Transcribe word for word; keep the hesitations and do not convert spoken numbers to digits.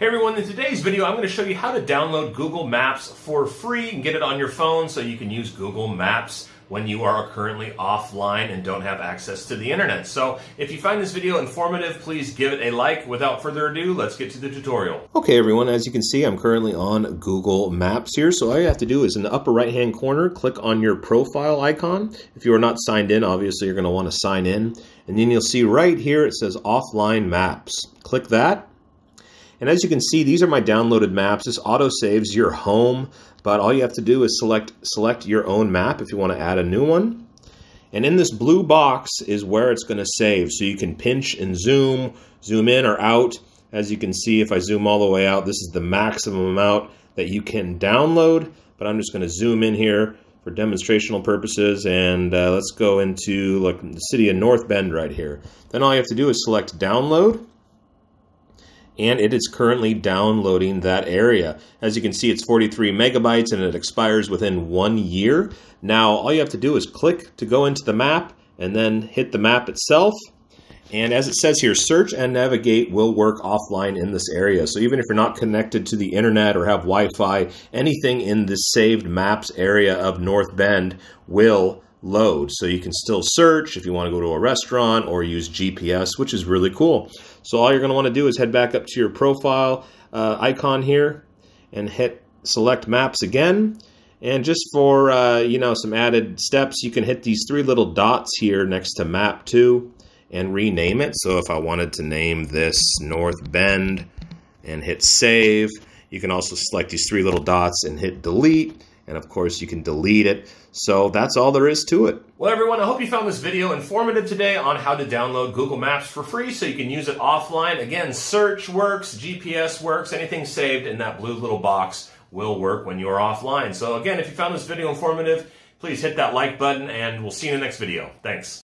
Hey everyone, in today's video I'm going to show you how to download Google Maps for free and get it on your phone so you can use Google Maps when you are currently offline and don't have access to the internet. So if you find this video informative, please give it a like. Without further ado, let's get to the tutorial. Okay everyone, as you can see, I'm currently on Google Maps here. So all you have to do is in the upper right hand corner, click on your profile icon. If you are not signed in, obviously you're going to want to sign in. And then you'll see right here it says offline maps. Click that. And as you can see, these are my downloaded maps. This auto saves your home, but all you have to do is select select your own map if you want to add a new one. And in this blue box is where it's going to save. So you can pinch and zoom, zoom in or out. As you can see, if I zoom all the way out, this is the maximum amount that you can download. But I'm just going to zoom in here for demonstrational purposes. And uh, let's go into look, the city of North Bend right here. Then all you have to do is select download. And it is currently downloading that area. As you can see, it's forty-three megabytes and it expires within one year. Now, all you have to do is click to go into the map and then hit the map itself. And as it says here, search and navigate will work offline in this area. So even if you're not connected to the internet or have Wi-Fi, anything in this saved maps area of North Bend will load. So you can still search if you want to go to a restaurant or use G P S, which is really cool. So all you're going to want to do is head back up to your profile uh, icon here and hit select maps again. And just for uh, you know, some added steps, you can hit these three little dots here next to map two and rename it. So if I wanted to name this North Bend and hit save, you can also select these three little dots and hit delete. And of course you can delete it. So that's all there is to it. Well everyone, I hope you found this video informative today on how to download Google Maps for free so you can use it offline. Again, search works, G P S works, anything saved in that blue little box will work when you're offline. So again, if you found this video informative, please hit that like button and we'll see you in the next video. Thanks.